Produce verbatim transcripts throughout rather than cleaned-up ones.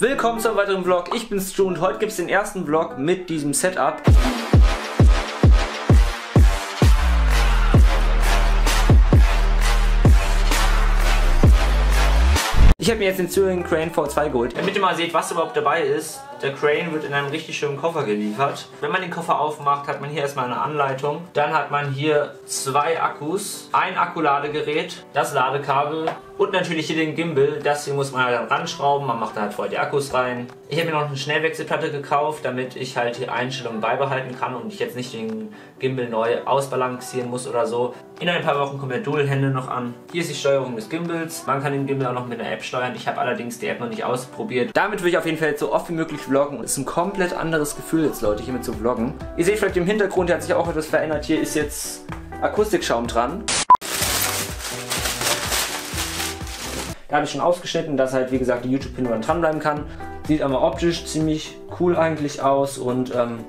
Willkommen zum weiteren Vlog, ich bin's Ju und heute gibt's den ersten Vlog mit diesem Setup. Ich habe mir jetzt den Zhiyun Crane V zwei geholt. Damit ihr mal seht, was überhaupt dabei ist, der Crane wird in einem richtig schönen Koffer geliefert. Wenn man den Koffer aufmacht, hat man hier erstmal eine Anleitung. Dann hat man hier zwei Akkus, ein Akkuladegerät, das Ladekabel und natürlich hier den Gimbal. Das hier muss man halt dann ranschrauben, man macht dann halt vorher die Akkus rein. Ich habe mir noch eine Schnellwechselplatte gekauft, damit ich halt die Einstellungen beibehalten kann und ich jetzt nicht den Gimbal neu ausbalancieren muss oder so. In ein paar Wochen kommt der Dual-Handle noch an. Hier ist die Steuerung des Gimbals. Man kann den Gimbal auch noch mit einer App steuern. Ich habe allerdings die App noch nicht ausprobiert. Damit will ich auf jeden Fall so oft wie möglich vloggen. Es ist ein komplett anderes Gefühl jetzt, Leute, hiermit zu vloggen. Ihr seht vielleicht im Hintergrund, der hat sich auch etwas verändert. Hier ist jetzt Akustikschaum dran. Da habe ich schon ausgeschnitten, dass halt wie gesagt die YouTube-Pinwand dranbleiben kann. Sieht aber optisch ziemlich cool eigentlich aus und ähm,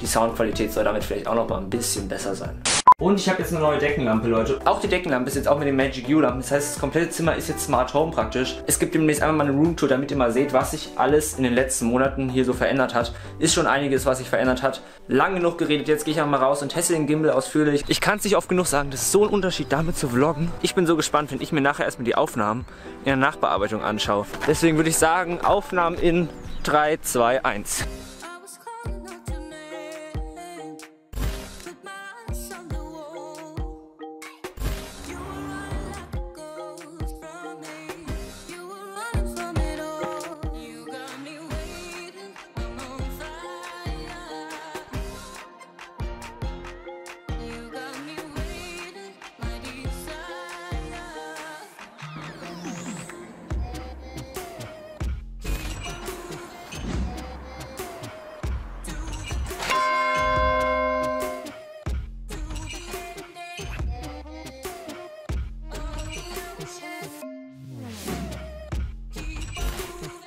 die Soundqualität soll damit vielleicht auch noch mal ein bisschen besser sein. Und ich habe jetzt eine neue Deckenlampe, Leute. Auch die Deckenlampe ist jetzt auch mit den Magic U-Lampen. Das heißt, das komplette Zimmer ist jetzt Smart Home praktisch. Es gibt demnächst einmal mal eine Roomtour, damit ihr mal seht, was sich alles in den letzten Monaten hier so verändert hat. Ist schon einiges, was sich verändert hat. Lang genug geredet, jetzt gehe ich einmal raus und teste den Gimbal ausführlich. Ich kann es nicht oft genug sagen, das ist so ein Unterschied, damit zu vloggen. Ich bin so gespannt, wenn ich mir nachher erstmal die Aufnahmen in der Nachbearbeitung anschaue. Deswegen würde ich sagen, Aufnahmen in drei, zwei, eins.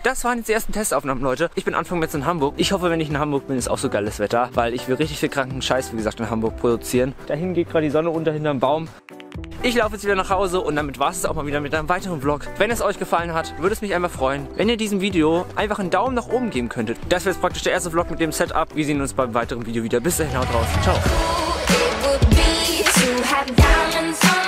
Das waren jetzt die ersten Testaufnahmen, Leute. Ich bin Anfang März in Hamburg. Ich hoffe, wenn ich in Hamburg bin, ist auch so geiles Wetter, weil ich will richtig viel kranken Scheiß, wie gesagt, in Hamburg produzieren. Dahin geht gerade die Sonne unter hinterm Baum. Ich laufe jetzt wieder nach Hause und damit war es auch mal wieder mit einem weiteren Vlog. Wenn es euch gefallen hat, würde es mich einmal freuen, wenn ihr diesem Video einfach einen Daumen nach oben geben könntet. Das wäre jetzt praktisch der erste Vlog mit dem Setup. Wir sehen uns beim weiteren Video wieder. Bis dahin, haut raus. Ciao.